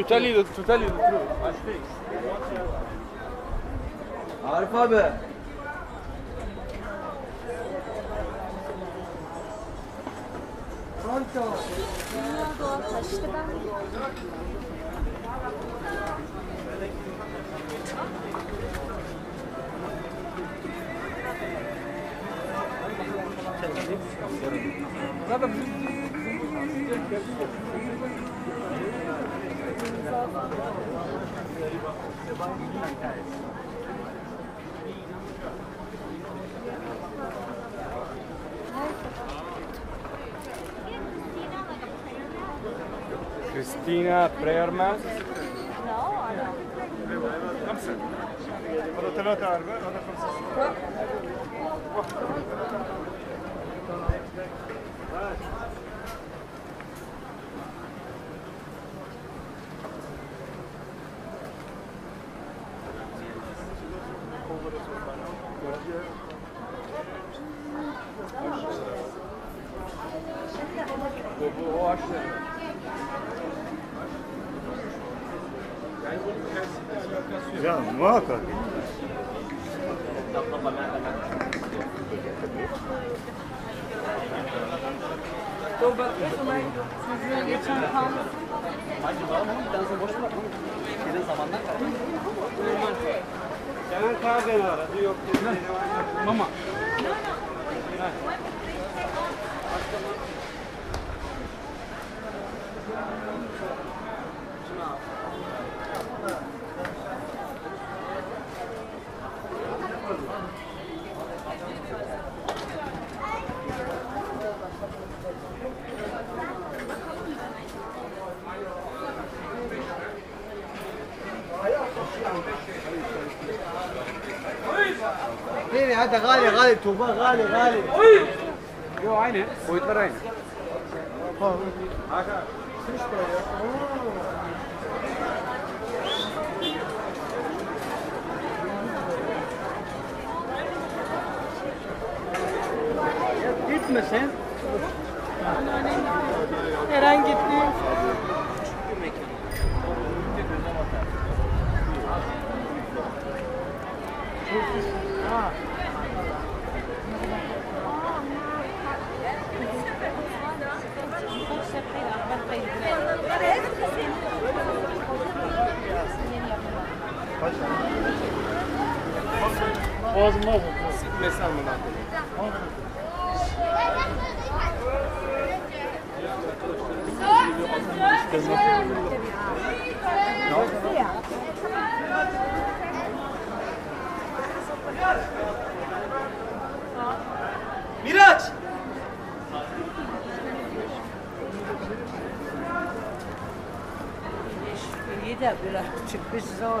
To tell you the truth. I think. Arif abi. Pronto. Christina Preyerman. Ya muhakkak. Sizin geçen kalmasın. Hacı bağlamamı bir daha sonra boş bırakmam. Şeyden zamanlar kalmasın. Genel kahveni aradı. Yok dedi. Mama. ليه هذا غالي غالي توبة غالي غالي. يو عينه ويتبر عينه. Gitmesin. Eren gitti. Ağzıma vurdu. Sikmesi anlamına. Miraç! İyi de biraz çıkmış zor.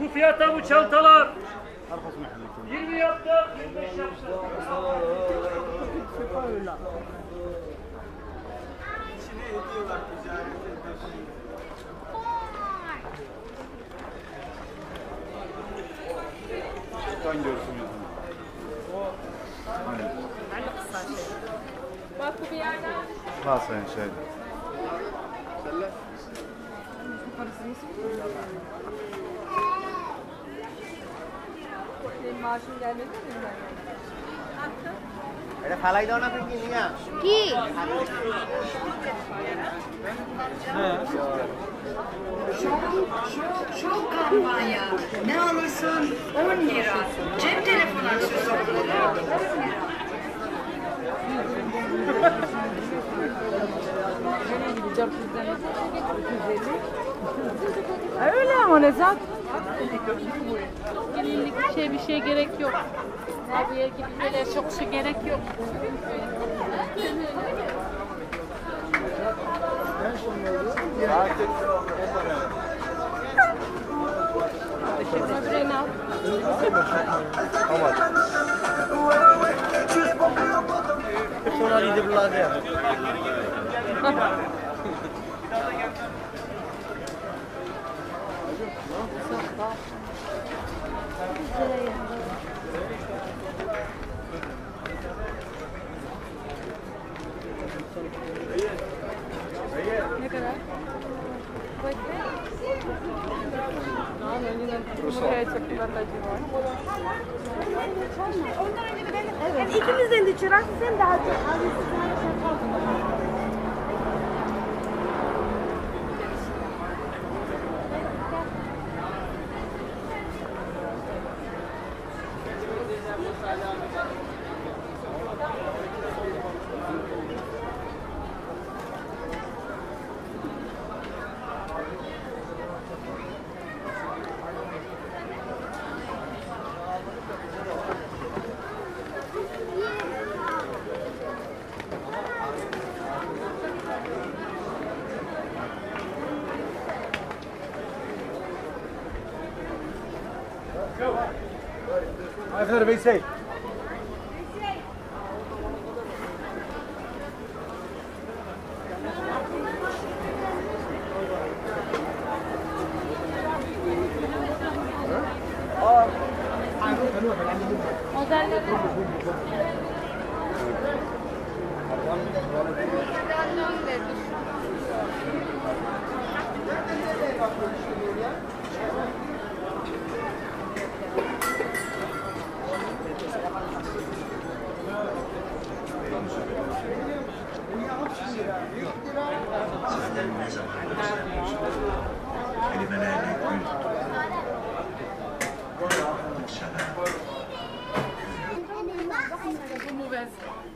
Bu fiyata bu çantalar 20 yaptı, 25 yaptı. İçine ediyorlar ticareti. Şeytan görsün yüzünü. Bak bu bir yerden. Nasıl en şeydi? Seller. Parasını sıkıyorlar. मार्शल जाने के लिए अरे खाली दौड़ना फिर की नहीं है की şov kampanya ne olursun 10 lira cep telefonu açıyorsun 10 lira öyle ama ne zaten gelinlik bir şey gerek yok. Abiye gitmeler çok şey gerek yok. Ne kadar? Ondan önce de benim, yani ikimizden de çırak, sen daha çok I've heard of AC.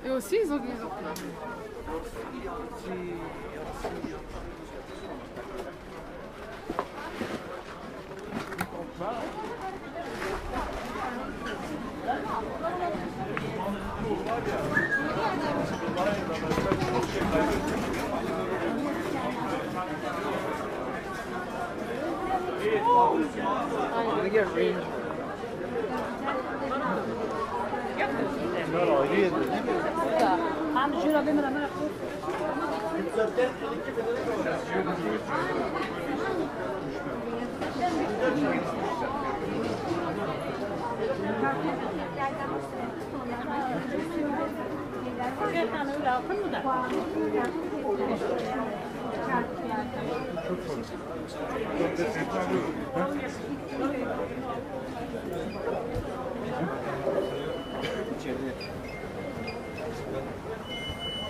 Et aussi ils ont des autres Sen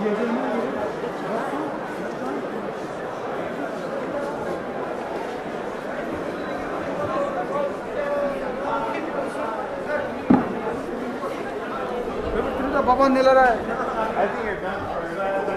bizi gezelim mi? upon Nilara. I think it's done.